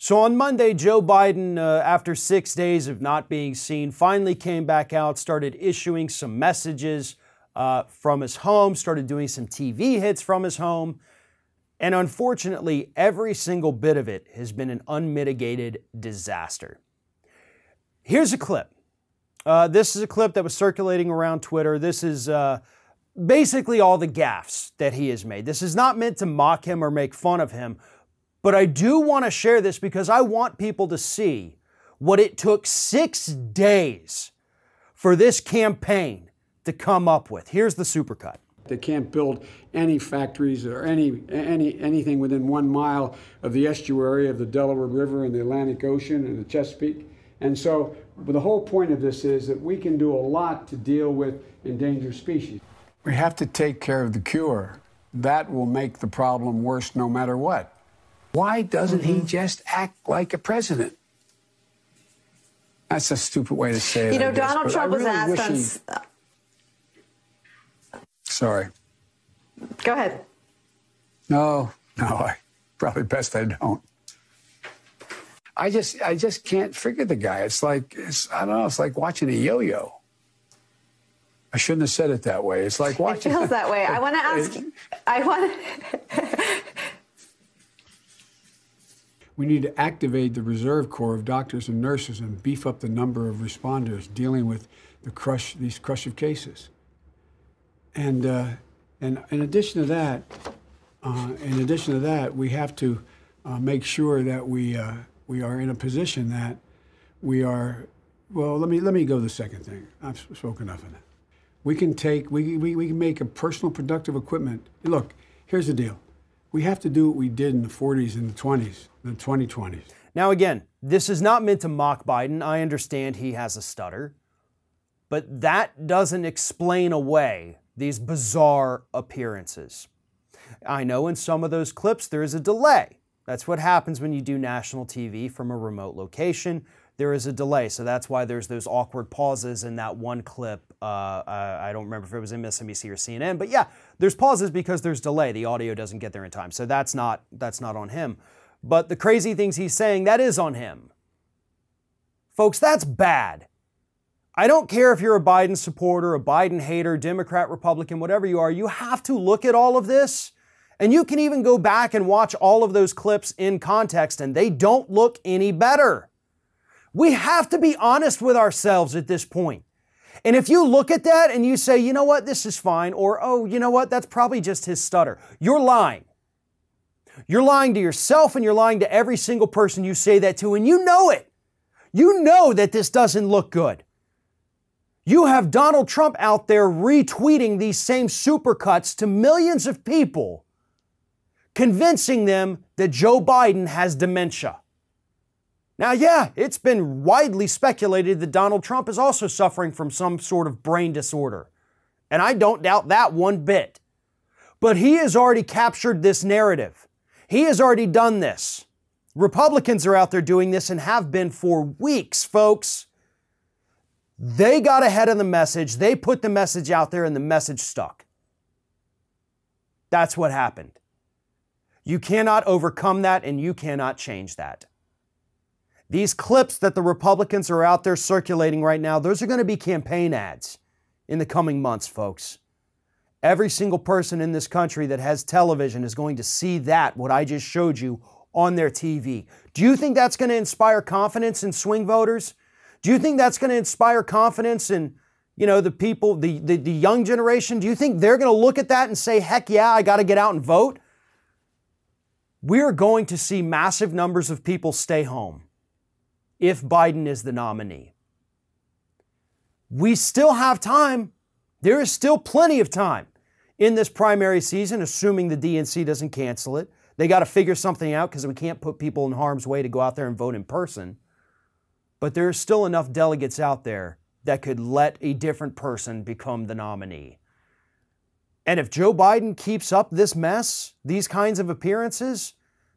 So on Monday, Joe Biden, after 6 days of not being seen, finally came back out, started issuing some messages from his home, started doing some TV hits from his home. And unfortunately, every single bit of it has been an unmitigated disaster. Here's a clip. This is a clip that was circulating around Twitter. This is basically all the gaffes that he has made. This is not meant to mock him or make fun of him. But I do want to share this because I want people to see what it took 6 days for this campaign to come up with. Here's the supercut. They can't build any factories or anything within 1 mile of the estuary of the Delaware River and the Atlantic Ocean and the Chesapeake. And so the whole point of this is that we can do a lot to deal with endangered species. We have to take care of the cure. That will make the problem worse no matter what. Why doesn't he just act like a president? That's a stupid way to say it. You know, Donald Trump was asked on... Sorry. Go ahead. No, probably best I don't. I just can't figure the guy. I don't know, it's like watching a yo-yo. I shouldn't have said it that way. It's like watching... It feels that way. I want to ask... We need to activate the reserve corps of doctors and nurses and beef up the number of responders dealing with the crush of cases. And in addition to that, we have to make sure that we are in a position that we are. Well, let me go to the second thing. I've spoken enough on that. We can make a personal productive equipment. Look, here's the deal. We have to do what we did in the 40s and the 20s, the 2020s. Now, again, this is not meant to mock Biden. I understand he has a stutter, but that doesn't explain away these bizarre appearances. I know in some of those clips, there is a delay. That's what happens when you do national TV from a remote location. There is a delay. So that's why there's those awkward pauses in that one clip. I don't remember if it was MSNBC or CNN, but yeah, there's pauses because there's delay. The audio doesn't get there in time. So that's not on him. But the crazy things he's saying, that is on him. Folks, that's bad. I don't care if you're a Biden supporter, a Biden hater, Democrat, Republican, whatever you are, you have to look at all of this. And you can even go back and watch all of those clips in context, and they don't look any better. We have to be honest with ourselves at this point. And if you look at that and you say, you know what, this is fine, or, oh, you know what, that's probably just his stutter, you're lying. You're lying to yourself and you're lying to every single person you say that to, and you know it. You know that this doesn't look good. You have Donald Trump out there retweeting these same supercuts to millions of people, convincing them that Joe Biden has dementia. Now, yeah, it's been widely speculated that Donald Trump is also suffering from some sort of brain disorder. And I don't doubt that one bit. But he has already captured this narrative. He has already done this. Republicans are out there doing this and have been for weeks, folks. They got ahead of the message. They put the message out there and the message stuck. That's what happened. You cannot overcome that and you cannot change that. These clips that the Republicans are out there circulating right now, those are going to be campaign ads in the coming months, folks. Every single person in this country that has television is going to see that, what I just showed you, on their TV. Do you think that's going to inspire confidence in swing voters? Do you think that's going to inspire confidence in, you know, the people, the young generation? Do you think they're going to look at that and say, heck yeah, I got to get out and vote? We're going to see massive numbers of people stay home if Biden is the nominee. We still have time. There is still plenty of time in this primary season, assuming the DNC doesn't cancel it. They got to figure something out because we can't put people in harm's way to go out there and vote in person. But there are still enough delegates out there that could let a different person become the nominee. And if Joe Biden keeps up this mess, these kinds of appearances,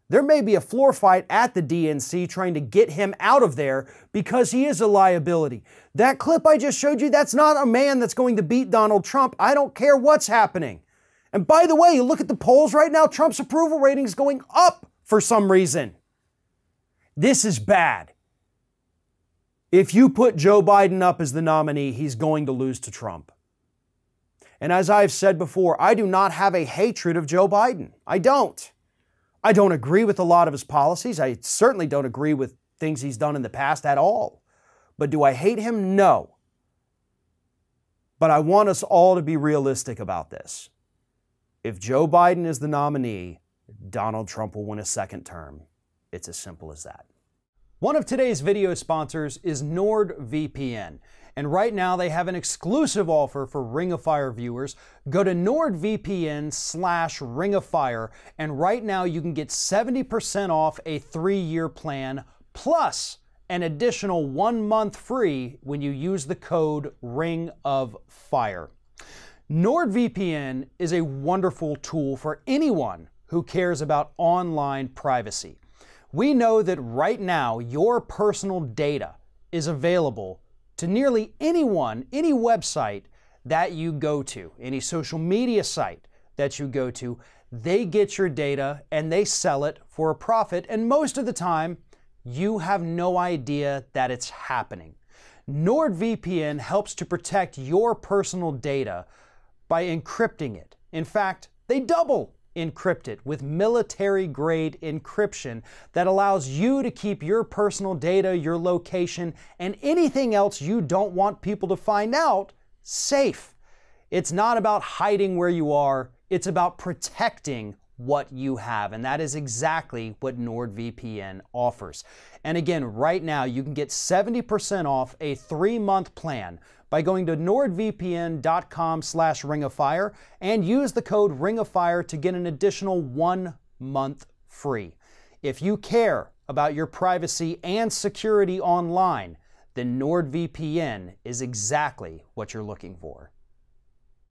there may be a floor fight at the DNC trying to get him out of there because he is a liability. That clip I just showed you, that's not a man that's going to beat Donald Trump. I don't care what's happening. And by the way, you look at the polls right now, Trump's approval rating is going up for some reason. This is bad. If you put Joe Biden up as the nominee, he's going to lose to Trump. And as I've said before, I do not have a hatred of Joe Biden. I don't. I don't agree with a lot of his policies. I certainly don't agree with things he's done in the past at all. But do I hate him? No. But I want us all to be realistic about this. If Joe Biden is the nominee, Donald Trump will win a second term. It's as simple as that. One of today's video sponsors is NordVPN. And right now they have an exclusive offer for Ring of Fire viewers. Go to NordVPN/Ring of Fire. And right now you can get 70% off a 3-year plan, plus an additional 1 month free when you use the code Ring of Fire. NordVPN is a wonderful tool for anyone who cares about online privacy. We know that right now your personal data is available to nearly anyone, any website that you go to, any social media site that you go to. They get your data and they sell it for a profit, and most of the time you have no idea that it's happening. NordVPN helps to protect your personal data by encrypting it. In fact, they double encrypt it with military-grade encryption that allows you to keep your personal data, your location, and anything else you don't want people to find out safe. It's not about hiding where you are, it's about protecting what you have, and that is exactly what NordVPN offers. And again, right now you can get 70% off a 3-month plan by going to NordVPN.com/Ring of Fire and use the code Ring of Fire to get an additional 1 month free. If you care about your privacy and security online, then NordVPN is exactly what you're looking for.